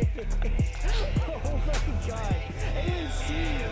Oh my god. I didn't see you.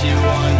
She won.